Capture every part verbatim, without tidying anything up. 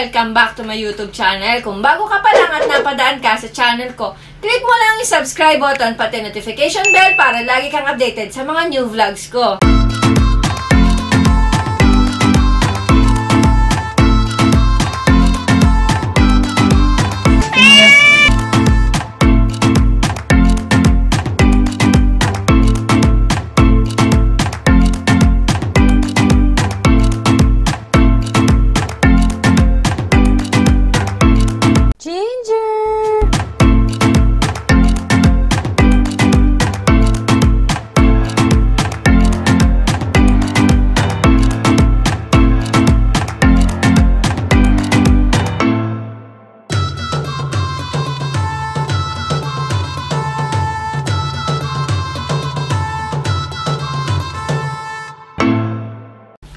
welcome back to my YouTube channel. Kung bago ka pa lang at napadaan ka sa channel ko, click mo lang yung subscribe button pati notification bell para lagi kang updated sa mga new vlogs ko.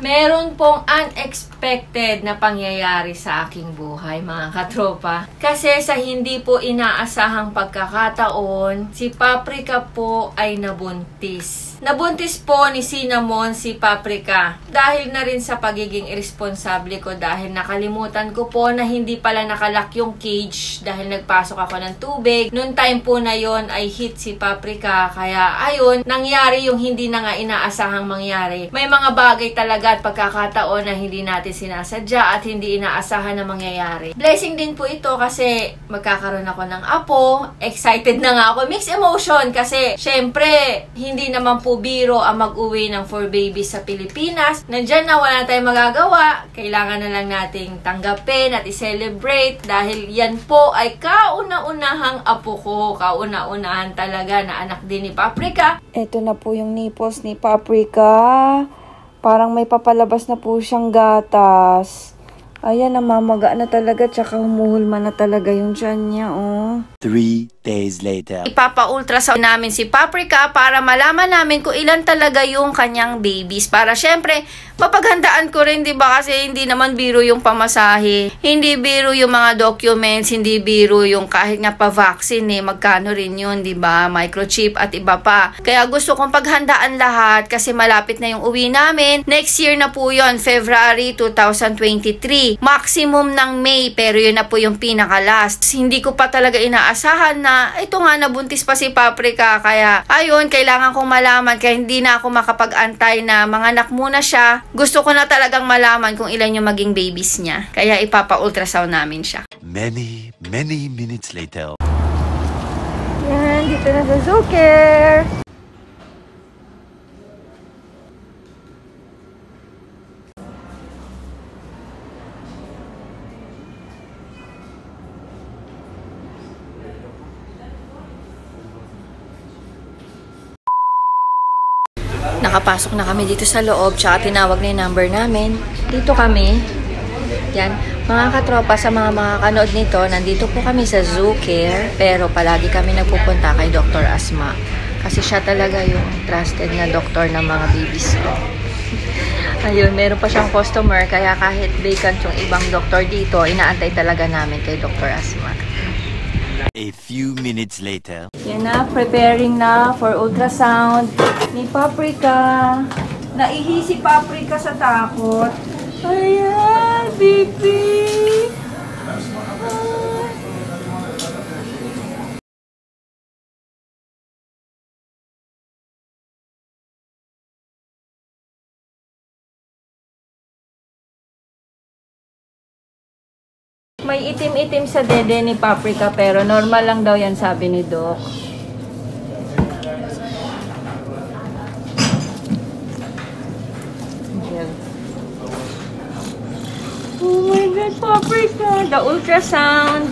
Meron pong unexpected na pangyayari sa aking buhay, mga katropa. Kasi sa hindi po inaasahang pagkakataon, si Paprika po ay nabuntis. Nabuntis po ni Cinnamon si Paprika. Dahil na rin sa pagiging irresponsable ko, dahil nakalimutan ko po na hindi pala nakalock yung cage dahil nagpasok ako ng tubig. Noong time po na yon ay hit si Paprika. Kaya ayun, nangyari yung hindi na nga inaasahang mangyari. May mga bagay talaga at pagkakataon na hindi natin sinasadya at hindi inaasahan na mangyayari. Blessing din po ito kasi magkakaroon ako ng apo. Excited na nga ako. Mixed emotion kasi syempre hindi naman po biro ang mag-uwi ng four babies sa Pilipinas. Nandyan na wala tayong magagawa. Kailangan na lang nating tanggapin at i-celebrate dahil yan po ay kauna-unahang apo ko. Kauna-unahan talaga na anak din ni Paprika. Ito na po yung nipples ni Paprika. Parang may papalabas na po siyang gatas. Ayan, namamaga na talaga. Tsaka humuhulma na talaga yung tiyan niya, oh. Three days later. Ipapa-ultrasound namin si Paprika para malaman namin kung ilan talaga yung kanyang babies. Para syempre, mapaghandaan ko rin, diba? Kasi hindi naman biro yung pamasahe. Hindi biro yung mga documents. Hindi biro yung kahit nga pa-vaccine, eh. Magkano rin yun, diba? Microchip at iba pa. Kaya gusto kong paghandaan lahat kasi malapit na yung uwi namin. Next year na po yun, February two thousand twenty-three. Maximum ng May, pero yun na po yung pinaka-last. Hindi ko pa talaga inaasahan na ito nga, nabuntis pa si Paprika. Kaya ayun, kailangan kong malaman. Kaya hindi na ako makapag-antay na manganak muna siya. Gusto ko na talagang malaman kung ilan yung maging babies niya. Kaya ipapa-ultrasound namin siya. Many, many minutes later. Yan, dito na sa Zoo Care. Nakapasok na kami dito sa loob, tsaka tinawag na yung number namin. Dito kami. Yan. Mga katropa, sa mga makakanood nito, nandito po kami sa Zoo Care, pero palagi kami nagpupunta kay Doctor Asma. Kasi siya talaga yung trusted na doktor ng mga babies ko. Ayun, meron pa siyang customer, kaya kahit vacant yung ibang doktor dito, inaantay talaga namin kay Doctor Asma. A few minutes later. Yan na, preparing na for ultrasound ni Paprika. Naihi si Paprika sa takot. Ayan, baby! May itim-itim sa dede ni Paprika, pero normal lang daw yan, sabi ni Doc. Oh my God, Paprika! The ultrasound!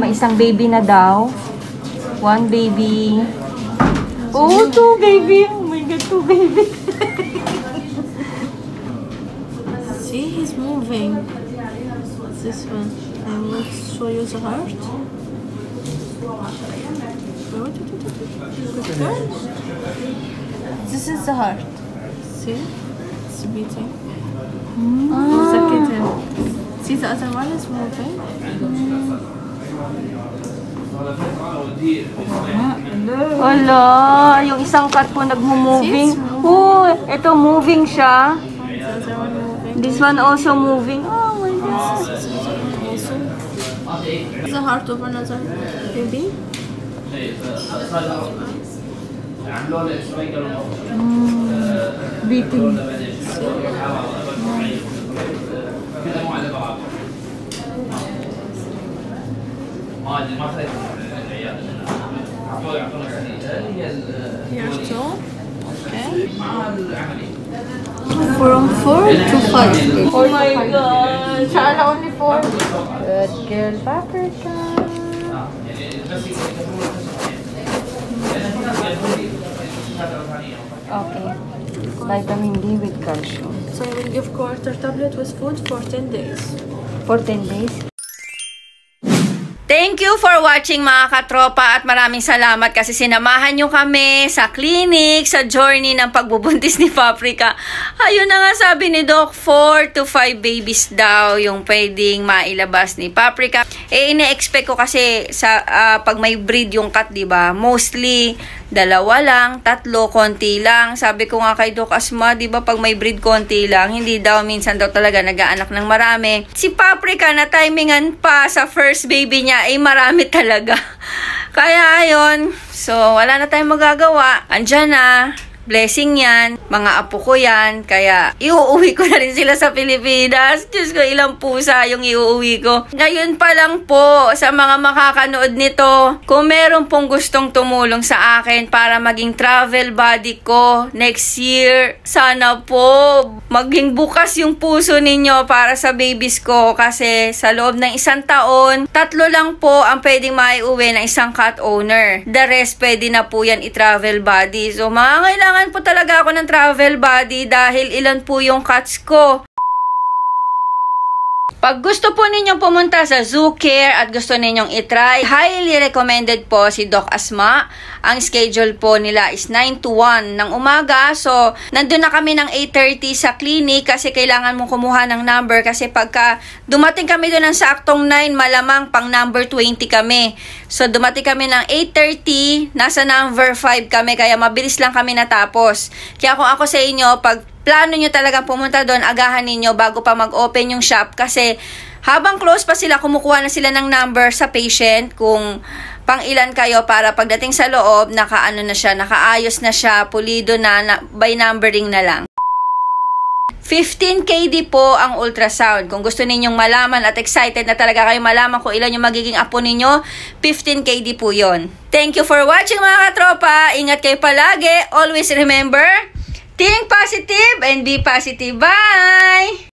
May isang baby na daw. One baby. Oh, two baby. Oh my God. too, baby. See, he's moving. This one. I will show you the heart. Good girl. This is the heart. See? It's beating. Mm. Ah. The kitten. See, the other one is moving. Mm. Wala, yung isang cat po nagmo-moving. Oh, ito moving siya. This one also moving. Oh my God. It's a heart of another baby. Mm. Beating. Mm. Okay. From four to five. Oh my God! Chala only four. Good girl, Paprika. Okay. Vitamin D with calcium. So I will give quarter tablet with food for ten days. For ten days. Thank you for watching mga katropa at maraming salamat kasi sinamahan nyo kami sa clinic, sa journey ng pagbubuntis ni Paprika. Ayun na nga sabi ni Doc, four to five babies daw yung pwedeng mailabas ni Paprika. Eh, ina-expect ko kasi sa, uh, pag may breed yung cat, diba? Mostly, dalawa lang, tatlo, konti lang. Sabi ko nga kay Doc Asma, diba pag may breed konti lang, hindi daw minsan daw talaga nag-aanak ng marami. Si Paprika na timingan pa sa first baby niya. Ay marami talaga. Kaya ayon. So, wala na tayong magagawa. Andiyan na. Blessing yan. Mga apo ko yan. Kaya, iuuwi ko na rin sila sa Pilipinas. Diyos ko, ilang pusa yung iuuwi ko. Ngayon pa lang po, sa mga makakanood nito, kung meron pong gustong tumulong sa akin para maging travel buddy ko next year, sana po maging bukas yung puso ninyo para sa babies ko. Kasi sa loob ng isang taon, tatlo lang po ang pwedeng maiuwi ng isang cat owner. The rest, pwede na po yan i-travel buddy. So, mga kailangan po talaga ako ng travel buddy dahil ilan po yung cats ko. Pag gusto po ninyong pumunta sa Zoo Care at gusto ninyong itry, highly recommended po si Doc Asma. Ang schedule po nila is nine to one ng umaga. So, nandun na kami ng eight thirty sa clinic kasi kailangan mong kumuha ng number kasi pagka dumating kami doon ng saktong nine, malamang pang number twenty kami. So, dumating kami ng eight thirty, nasa number five kami kaya mabilis lang kami natapos. Kaya kung ako sa inyo, pag plano nyo talagang pumunta doon, agahan ninyo bago pa mag-open yung shop kasi habang close pa sila, kumukuha na sila ng number sa patient kung pang ilan kayo para pagdating sa loob, nakaano na siya, nakaayos na siya, pulido na, na by numbering na lang. fifteen K D po ang ultrasound. Kung gusto ninyong malaman at excited na talaga kayo malaman kung ilan yung magiging apo ninyo, fifteen K D po yon. Thank you for watching mga katropa. Ingat kayo palagi. Always remember, think positive and be positive. Bye!